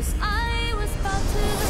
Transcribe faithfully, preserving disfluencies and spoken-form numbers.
'Cause I was about to